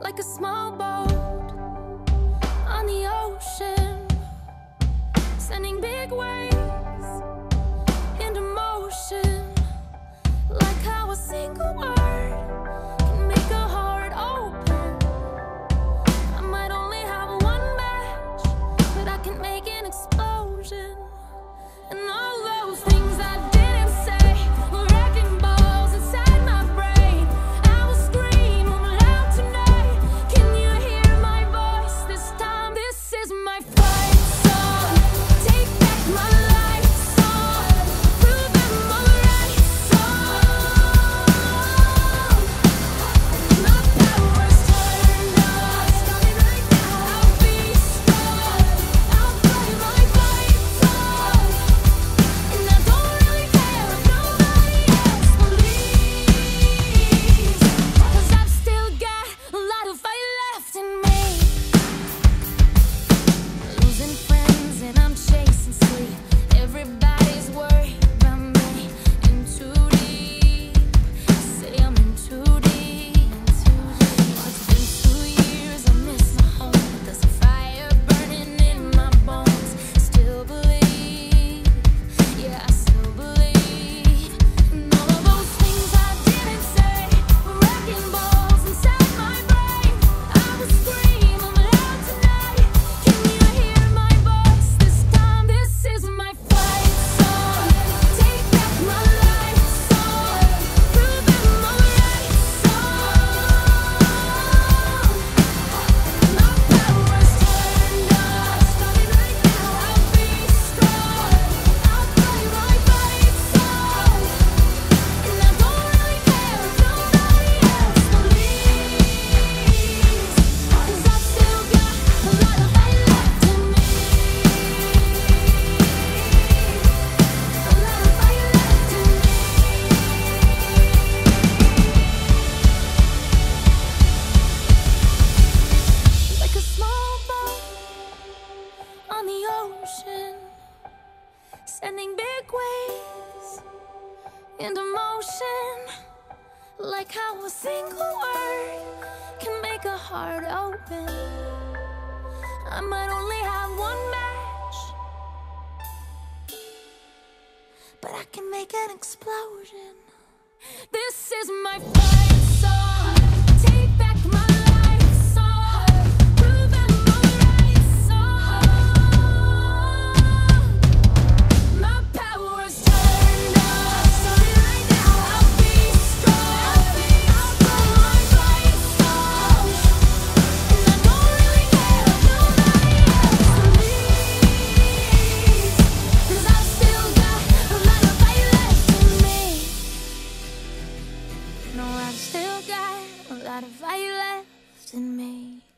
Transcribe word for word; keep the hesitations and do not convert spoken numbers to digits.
like a small boat on the ocean, sending big waves into motion, like how a single word can make a heart open. I might only have one match, but I can make an explosion. And all those things I did into motion, like how a single word can make a heart open. I might only have one match, but I can make an explosion. This is my fight song. Take back my life song. Prove I'm all right song. My power's still got a lot of fire left in me.